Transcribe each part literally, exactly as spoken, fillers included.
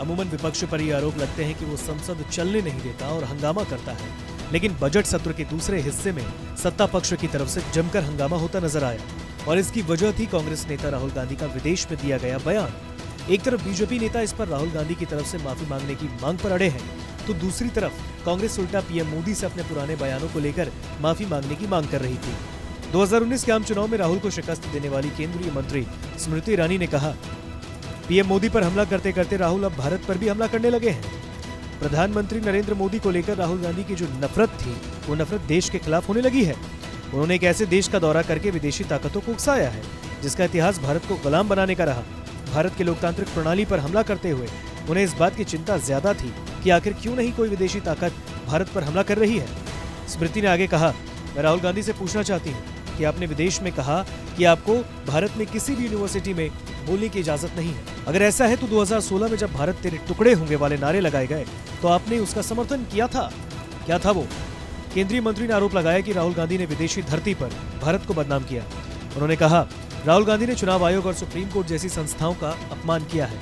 अमूमन विपक्ष पर ये आरोप लगते हैं कि वो संसद चलने नहीं देता और हंगामा करता है, लेकिन बजट सत्र के दूसरे हिस्से में सत्ता पक्ष की तरफ से जमकर हंगामा होता नजर आया और इसकी वजह थी कांग्रेस नेता राहुल गांधी का विदेश में दिया गया बयान। एक तरफ बीजेपी नेता इस पर राहुल गांधी की तरफ से माफी मांगने की मांग पर अड़े हैं, तो दूसरी तरफ कांग्रेस उल्टा पीएम मोदी से अपने पुराने बयानों को लेकर माफी मांगने की मांग कर रही थी। दो हज़ार उन्नीस के आम चुनाव में राहुल को शिकस्त देने वाली केंद्रीय मंत्री स्मृति ईरानी ने कहा, पीएम मोदी पर हमला करते करते राहुल अब भारत पर भी हमला करने लगे हैं। प्रधानमंत्री नरेंद्र मोदी को लेकर राहुल गांधी की जो नफरत थी, वो नफरत देश के खिलाफ होने लगी है। उन्होंने एक ऐसे देश का दौरा करके विदेशी ताकतों को उकसाया है जिसका इतिहास भारत को गुलाम बनाने का रहा। भारत के लोकतांत्रिक प्रणाली पर हमला करते हुए उन्हें इस बात की चिंता ज्यादा थी कि आखिर क्यों नहीं कोई विदेशी ताकत भारत पर हमला कर रही है। स्मृति ने आगे कहा, मैं राहुल गांधी से पूछना चाहती हूं कि आपने विदेश में कहा कि आपको भारत में किसी भी यूनिवर्सिटी में बोलने की इजाजत नहीं है। अगर ऐसा है तो दो हज़ार सोलह में जब भारत तेरे टुकड़े होंगे वाले नारे लगाए गए तो आपने उसका समर्थन किया था, क्या था वो? केंद्रीय मंत्री ने आरोप लगाया कि राहुल गांधी ने विदेशी धरती पर भारत को बदनाम किया। उन्होंने कहा, राहुल गांधी ने चुनाव आयोग और सुप्रीम कोर्ट जैसी संस्थाओं का अपमान किया है।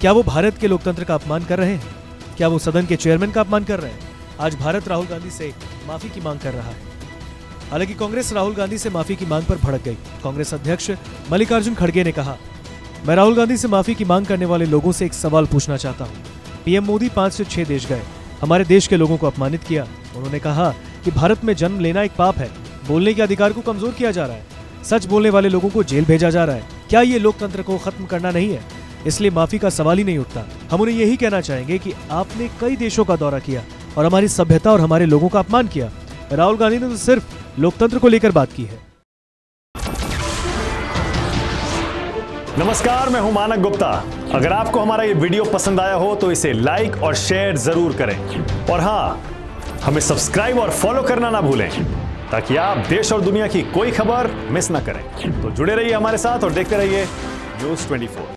क्या वो भारत के लोकतंत्र का अपमान कर रहे हैं? क्या वो सदन के चेयरमैन का अपमान कर रहे हैं? आज भारत राहुल गांधी से माफी की मांग कर रहा है। हालांकि कांग्रेस राहुल गांधी से माफी की मांग पर भड़क गई। कांग्रेस अध्यक्ष मल्लिकार्जुन खड़गे ने कहा, मैं राहुल गांधी से माफी की मांग करने वाले लोगों से एक सवाल पूछना चाहता हूं। पीएम मोदी पांच से छह देश गए, हमारे देश के लोगों को अपमानित किया। उन्होंने कहा कि भारत में जन्म लेना एक पाप है, बोलने के अधिकार को कमजोर किया जा रहा है, सच बोलने वाले लोगों को जेल भेजा जा रहा है। क्या ये लोकतंत्र को खत्म करना नहीं है? इसलिए माफी का सवाल ही नहीं उठता। हम उन्हें यही कहना चाहेंगे कि आपने कई देशों का दौरा किया और हमारी सभ्यता और हमारे लोगों का अपमान किया। राहुल गांधी ने तो सिर्फ लोकतंत्र को लेकर बात की है। नमस्कार, मैं हूं मानक गुप्ता। अगर आपको हमारा ये वीडियो पसंद आया हो तो इसे लाइक और शेयर जरूर करें और हाँ, हमें सब्सक्राइब और फॉलो करना ना भूलें ताकि आप देश और दुनिया की कोई खबर मिस ना करें। तो जुड़े रहिए हमारे साथ और देखते रहिए न्यूज़ ट्वेंटी फोर।